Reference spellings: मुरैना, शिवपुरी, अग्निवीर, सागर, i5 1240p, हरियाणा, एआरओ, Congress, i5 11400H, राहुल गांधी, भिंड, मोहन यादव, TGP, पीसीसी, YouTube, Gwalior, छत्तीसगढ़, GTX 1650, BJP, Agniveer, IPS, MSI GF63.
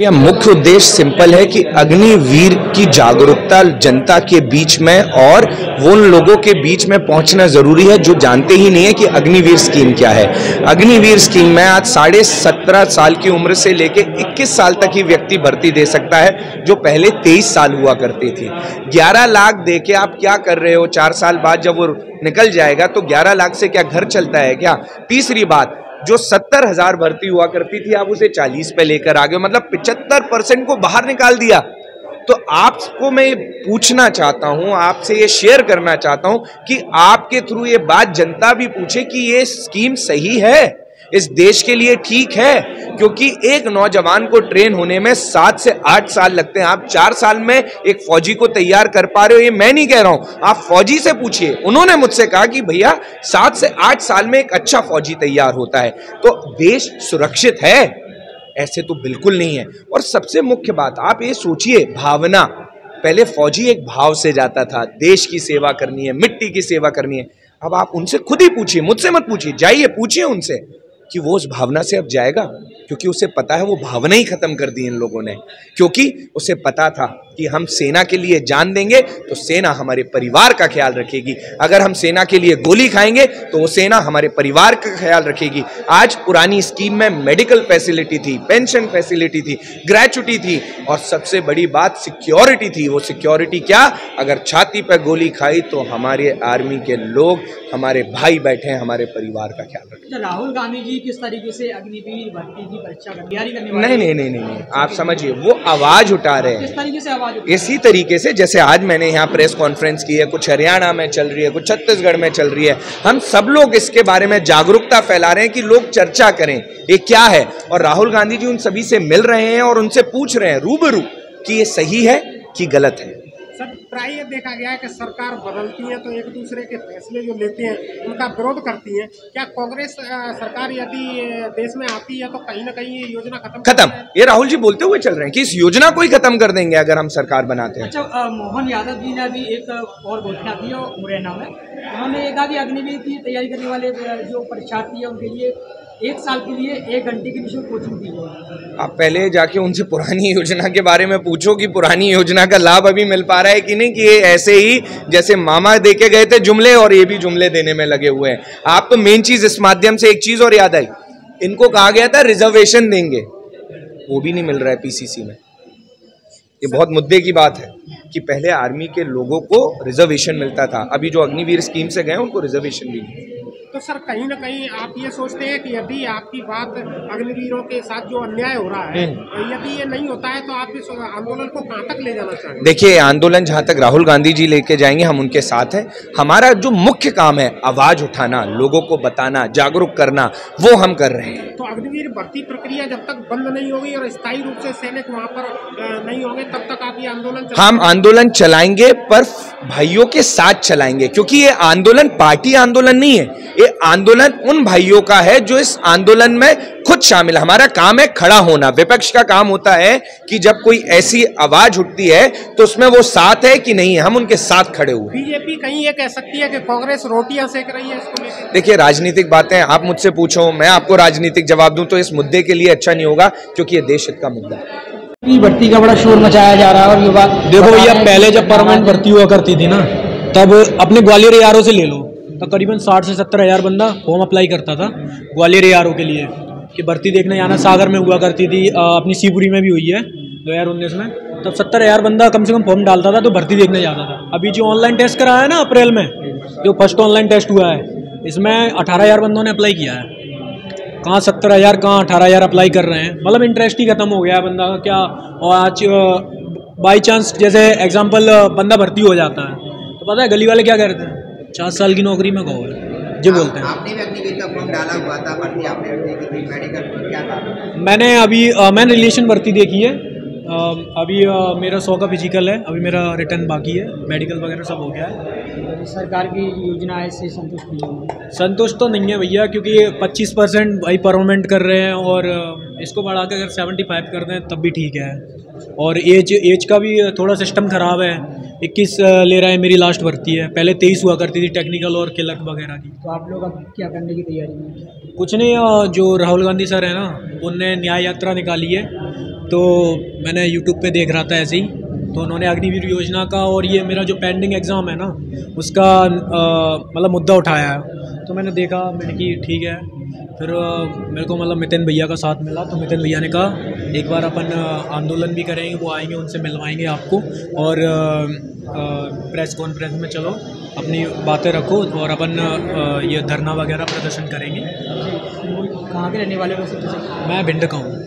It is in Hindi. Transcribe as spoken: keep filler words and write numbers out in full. यह मुख्य उद्देश्य सिंपल है कि अग्निवीर की जागरूकता जनता के बीच में और वो उन लोगों के बीच में पहुंचना जरूरी है जो जानते ही नहीं है कि अग्निवीर स्कीम क्या है। अग्निवीर स्कीम में आज साढ़े सत्रह साल की उम्र से लेके इक्कीस साल तक ही व्यक्ति भर्ती दे सकता है, जो पहले तेईस साल हुआ करती थी। ग्यारह लाख दे के आप क्या कर रहे हो? चार साल बाद जब वो निकल जाएगा तो ग्यारह लाख से क्या घर चलता है क्या? तीसरी बात, जो सत्तर हजार भर्ती हुआ करती थी आप उसे चालीस पे लेकर आ गए, मतलब पिचहत्तर परसेंट को बाहर निकाल दिया। तो आपको मैं पूछना चाहता हूं, आपसे ये शेयर करना चाहता हूं कि आपके थ्रू ये बात जनता भी पूछे कि ये स्कीम सही है, इस देश के लिए ठीक है, क्योंकि एक नौजवान को ट्रेन होने में सात से आठ साल लगते हैं। आप चार साल में एक फौजी को तैयार कर पा रहे हो, ये मैं नहीं कह रहा हूं, आप फौजी से पूछिए। उन्होंने मुझसे कहा कि भैया सात से आठ साल में एक अच्छा फौजी तैयार होता है। तो देश सुरक्षित है? ऐसे तो बिल्कुल नहीं है। और सबसे मुख्य बात आप ये सोचिए, भावना, पहले फौजी एक भाव से जाता था, देश की सेवा करनी है, मिट्टी की सेवा करनी है। अब आप उनसे खुद ही पूछिए, मुझसे मत पूछिए, जाइए पूछिए उनसे कि वो उस भावना से अब जाएगा, क्योंकि उसे पता है वो भावना ही खत्म कर दी इन लोगों ने। क्योंकि उसे पता था कि हम सेना के लिए जान देंगे तो सेना हमारे परिवार का ख्याल रखेगी, अगर हम सेना के लिए गोली खाएंगे तो वो सेना हमारे परिवार का ख्याल रखेगी। आज पुरानी स्कीम में मेडिकल फैसिलिटी थी, पेंशन फैसिलिटी थी, ग्रेच्युटी थी, और सबसे बड़ी बात सिक्योरिटी थी। वो सिक्योरिटी क्या? अगर छाती पर गोली खाई तो हमारे आर्मी के लोग, हमारे भाई बैठे हैं, हमारे परिवार का ख्याल रखें। राहुल गांधी जी किस तरीके से अग्निवीर भर्ती की परीक्षा की तैयारी करने वाले? नहीं नहीं नहीं नहीं, आप समझिए, वो आवाज उठा रहे हैं। किस तरीके से? इसी तरीके से जैसे आज मैंने यहाँ प्रेस कॉन्फ्रेंस की है, कुछ हरियाणा में चल रही है, कुछ छत्तीसगढ़ में चल रही है। हम सब लोग इसके बारे में जागरूकता फैला रहे हैं कि लोग चर्चा करें ये क्या है। और राहुल गांधी जी उन सभी से मिल रहे हैं और उनसे पूछ रहे हैं रूबरू कि ये सही है कि गलत है। सर, प्राय ये देखा गया है कि सरकार बदलती है तो एक दूसरे के फैसले जो लेते हैं उनका विरोध करती है। क्या कांग्रेस सरकार यदि देश में आती है तो कहीं ना कहीं ये योजना खत्म खत्म ये राहुल जी बोलते हुए चल रहे हैं कि इस योजना को ही खत्म कर देंगे अगर हम सरकार बनाते हैं। अच्छा, मोहन यादव जी ने भी एक और घोषणा की है मुरैना में, उन्होंने ये कहा कि अग्निवीर की तैयारी करने वाले जो परीक्षार्थी है उनके लिए एक साल के लिए एक घंटे की निःशुल्क कोचिंग दी है। आप पहले जाके उनसे पुरानी योजना के बारे में पूछो कि पुरानी योजना का लाभ अभी मिल पा रहा है कि नहीं, कि ये ऐसे ही जैसे मामा देके गए थे जुमले और ये भी जुमले देने में लगे हुए हैं। आप तो मेन चीज इस माध्यम से एक चीज और याद आई, इनको कहा गया था रिजर्वेशन देंगे, वो भी नहीं मिल रहा है पीसीसी में। ये बहुत मुद्दे की बात है कि पहले आर्मी के लोगों को रिजर्वेशन मिलता था, अभी जो अग्निवीर स्कीम से गए उनको रिजर्वेशन भी नहीं। तो सर, कहीं ना कहीं आप ये सोचते हैं कि यदि आपकी बात अग्निवीरों के साथ जो अन्याय हो रहा है, यदि ये नहीं होता है तो आप इस आंदोलन को कहाँ तक ले जाना चाहेंगे? देखिए, आंदोलन जहाँ तक राहुल गांधी जी लेके जाएंगे हम उनके साथ हैं। हमारा जो मुख्य काम है आवाज उठाना, लोगों को बताना, जागरूक करना, वो हम कर रहे हैं। तो अग्निवीर भर्ती प्रक्रिया जब तक बंद नहीं होगी और स्थायी रूप से सैनिक वहाँ पर नहीं होंगे तब तक आप ये आंदोलन? हम आंदोलन चलाएंगे पर भाइयों के साथ चलाएंगे, क्योंकि ये आंदोलन पार्टी आंदोलन नहीं है, ये आंदोलन उन भाइयों का है जो इस आंदोलन में खुद शामिल। हमारा काम है खड़ा होना, विपक्ष का काम होता है कि जब कोई ऐसी आवाज उठती है तो उसमें वो साथ है कि नहीं है, हम उनके साथ खड़े हुए। बीजेपी कहीं ये कह सकती है कि कांग्रेस रोटियां सेक रही है इसको लेकर? देखिए, राजनीतिक बातें आप मुझसे पूछो, मैं आपको राजनीतिक जवाब दूं तो इस मुद्दे के लिए अच्छा नहीं होगा, क्योंकि ये देश हित का मुद्दा है। भर्ती का बड़ा शोर मचाया जा रहा है और युवा देखो, ये पहले जब परमानेंट भर्ती हुआ करती थी ना, तब अपने ग्वालियर एआरओ से ले लो तो करीबन साठ से सत्तर हजार बंदा होम अप्लाई करता था ग्वालियर एआरओ के लिए कि भर्ती देखने जाना। सागर में हुआ करती थी, अपनी शिवपुरी में भी हुई है दो हजार उन्नीस में, तब सत्तर हजार बंदा कम से कम फॉर्म डालता था तो भर्ती देखने जाता था। अभी जो ऑनलाइन टेस्ट कराया है ना अप्रैल में, जो फर्स्ट ऑनलाइन टेस्ट हुआ है, इसमें अठारह हजार बंदों ने अप्लाई किया है। कहाँ सत्तर हज़ार, कहाँ अठारह हज़ार अप्लाई कर रहे हैं, मतलब इंटरेस्ट ही खत्म हो गया है बंदा का क्या। और आज बाई चांस जैसे एग्जांपल बंदा भर्ती हो जाता है तो पता है गली वाले क्या करते हैं, चार साल की नौकरी में कहो जो बोलते हैं। आपने भी अग्निवीर का फॉर्म डाला हुआ था, भर्ती आपने देखी थी मेडिकल क्या था? मैंने अभी मैंने रिलेशन भर्ती देखी है, अभी मेरा सौ का फिजिकल है, अभी मेरा रिटर्न बाकी है, मेडिकल वगैरह सब हो गया है। सरकार की योजना इससे संतुष्ट नहीं है? संतुष्ट तो नहीं है भैया, क्योंकि पच्चीस परसेंट भाई परमानेंट कर रहे हैं और इसको बढ़ा के अगर सेवेंटी फाइव कर दें तब भी ठीक है। और एज एज का भी थोड़ा सिस्टम ख़राब है, इक्कीस ले रहा है, मेरी लास्ट भर्ती है, पहले तेईस हुआ करती थी टेक्निकल और क्लर्क वगैरह की। तो आप लोग अब क्या करने की तैयारी में? कुछ नहीं, जो राहुल गांधी सर है ना, उनने न्याय यात्रा निकाली है, तो मैंने यूट्यूब पे देख रहा था ऐसे ही, तो उन्होंने अग्निवीर योजना का और ये मेरा जो पेंडिंग एग्ज़ाम है ना उसका मतलब मुद्दा उठाया है, तो मैंने देखा, मैंने कि ठीक है। फिर मेरे को मतलब मितिन भैया का साथ मिला, तो मितिन भैया ने कहा एक बार अपन आंदोलन भी करेंगे, वो आएंगे, उनसे मिलवाएंगे आपको, और आ, आ, प्रेस कॉन्फ्रेंस में चलो अपनी बातें रखो, और अपन आ, ये धरना वगैरह प्रदर्शन करेंगे। कहाँ के रहने वाले हो? मैं भिंड का हूँ।